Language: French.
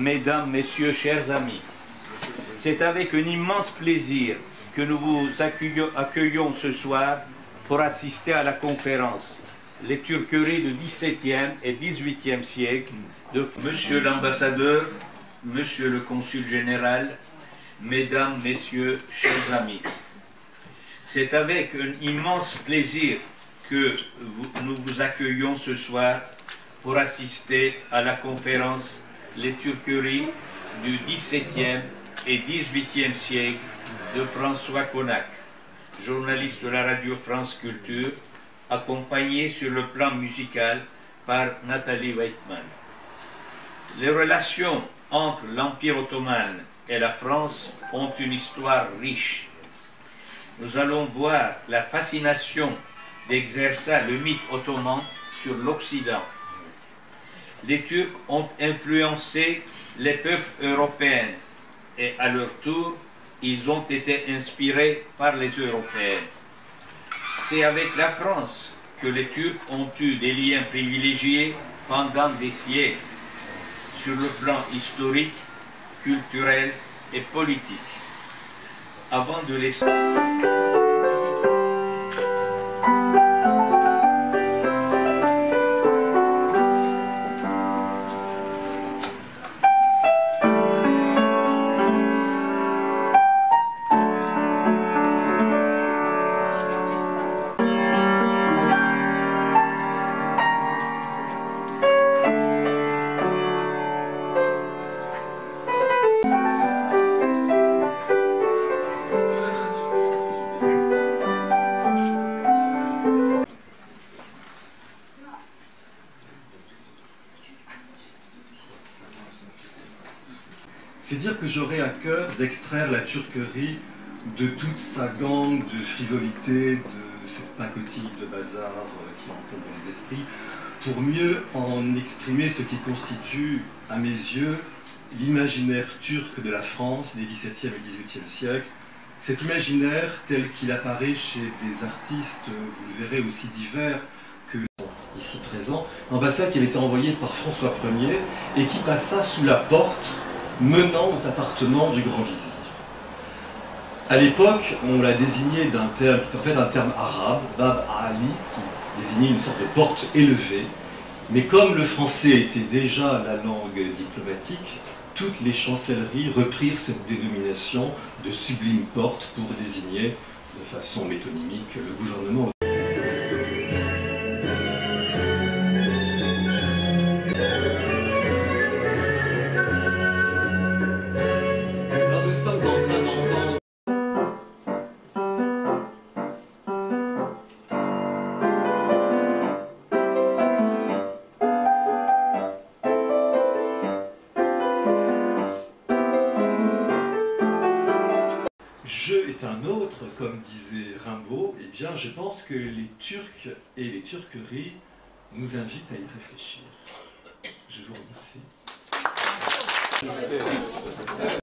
Mesdames, Messieurs, chers amis, c'est avec un immense plaisir que nous vous accueillons ce soir pour assister à la conférence « Les Turqueries du XVIIe et XVIIIe siècle » de Monsieur l'ambassadeur, Monsieur le consul général, Mesdames, Messieurs, chers amis. C'est avec un immense plaisir que nous vous accueillons ce soir pour assister à la conférence « Les Turqueries du XVIIe et XVIIIe siècle » de François Conac, journaliste de la Radio France Culture, accompagné sur le plan musical par Nathalie Weitmann. Les relations entre l'Empire ottoman et la France ont une histoire riche. Nous allons voir la fascination qu'exerça le mythe ottoman sur l'Occident. Les Turcs ont influencé les peuples européens et à leur tour, ils ont été inspirés par les Européens. C'est avec la France que les Turcs ont eu des liens privilégiés pendant des siècles, sur le plan historique, culturel et politique. Avant de laisser... J'aurais à cœur d'extraire la Turquerie de toute sa gangue de frivolité, de cette pacotille de bazar qui rencontre dans les esprits, pour mieux en exprimer ce qui constitue, à mes yeux, l'imaginaire turc de la France des XVIIe et XVIIIe siècles. Cet imaginaire tel qu'il apparaît chez des artistes, vous le verrez, aussi divers que ici présents, ambassade qui avait été envoyée par François Ier et qui passa sous la porte menant aux appartements du grand vizir. À l'époque, on l'a désigné d'un terme qui est en fait un terme arabe, Bab A'ali, qui désignait une sorte de porte élevée. Mais comme le français était déjà la langue diplomatique, toutes les chancelleries reprirent cette dénomination de sublime porte pour désigner de façon métonymique le gouvernement. Comme disait Rimbaud, eh bien, je pense que les Turcs et les Turqueries nous invitent à y réfléchir. Je vous remercie.